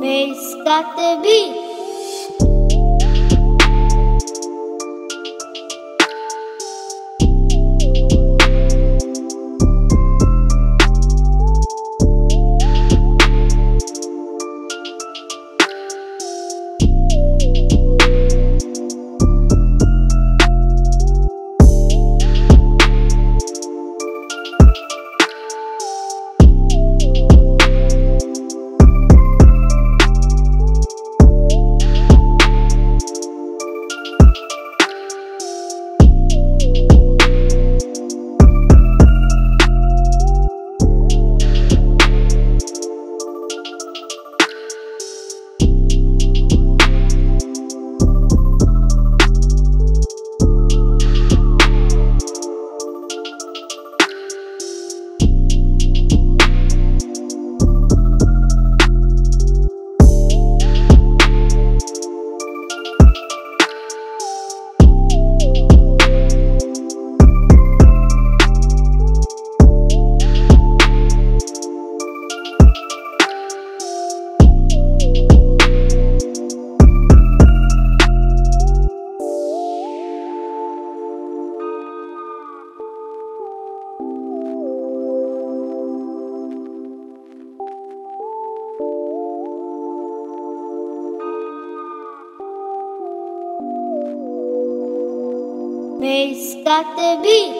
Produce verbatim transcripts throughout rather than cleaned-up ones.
bass got the beat. Bass got the beat.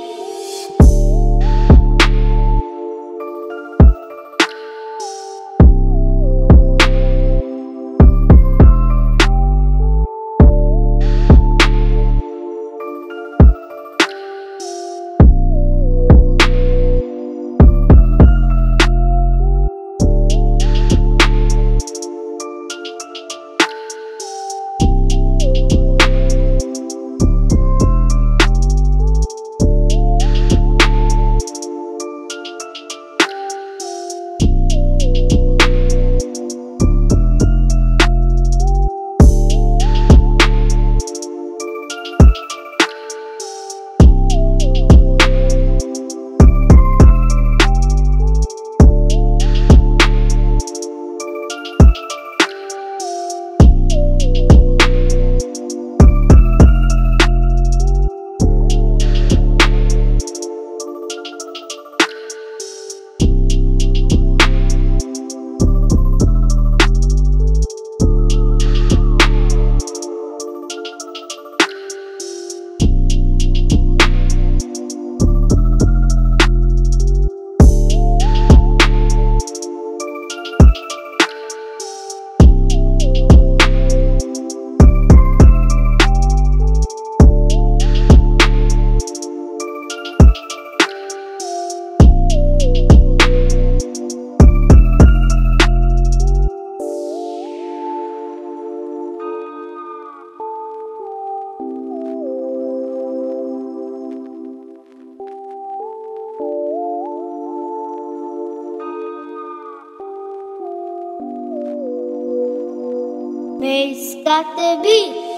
Bass got the beat.